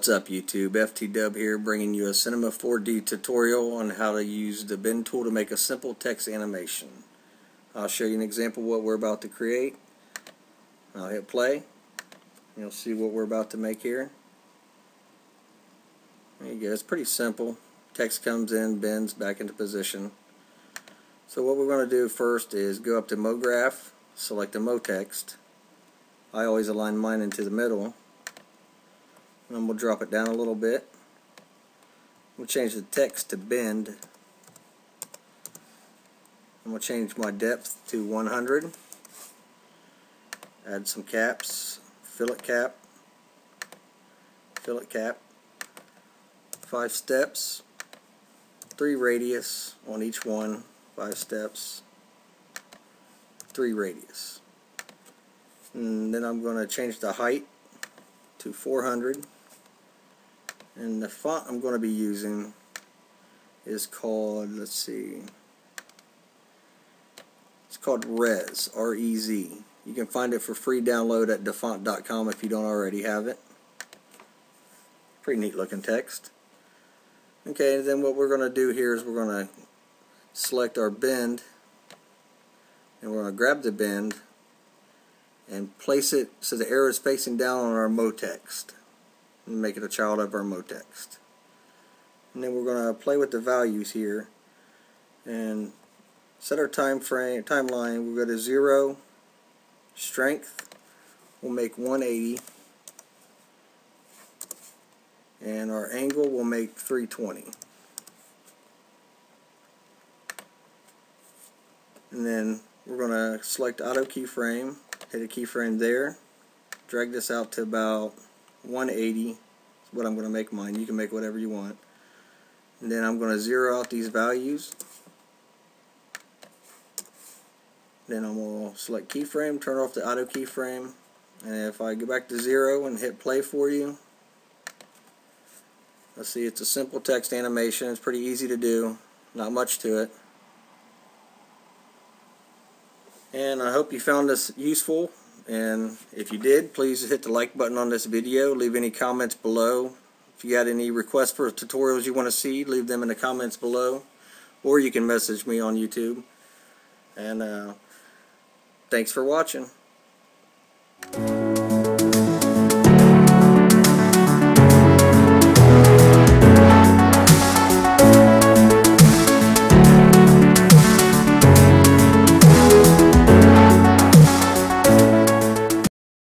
What's up YouTube, FTDub here, bringing you a Cinema 4D tutorial on how to use the BEND tool to make a simple text animation. I'll show you an example of what we're about to create. I'll hit play. You'll see what we're about to make here. There you go, it's pretty simple. Text comes in, bends back into position. So what we're going to do first is go up to MoGraph, select the MoText. I always align mine into the middle. And we'll drop it down a little bit. We'll change the text to bend. And we'll change my depth to 100. Add some caps. Fillet cap. Fillet cap. 5 steps. 3 radius on each one. 5 steps. 3 radius. And then I'm going to change the height to 400. And the font I'm going to be using is called, let's see, it's called Rez, R-E-Z. You can find it for free download at dafont.com if you don't already have it. Pretty neat looking text. Okay, and then what we're going to do here is we're going to select our bend, and we're going to grab the bend and place it so the arrow is facing down on our MoText. And make it a child of our MoText. And then we're going to play with the values here and set our time frame, timeline. We'll go to 0, strength. We'll make 180, and our angle we'll make 320. And then we're going to select auto keyframe, hit a keyframe there, drag this out to about 180 is what I'm going to make mine. You can make whatever you want. And then I'm going to zero out these values. Then I'm going to select keyframe, turn off the auto keyframe, and if I go back to 0 and hit play for you, let's see, it's a simple text animation. It's pretty easy to do, not much to it. And I hope you found this useful, and if you did, please hit the like button on this video. Leave any comments below. If you got any requests for tutorials you want to see, leave them in the comments below, or you can message me on YouTube. And thanks for watching.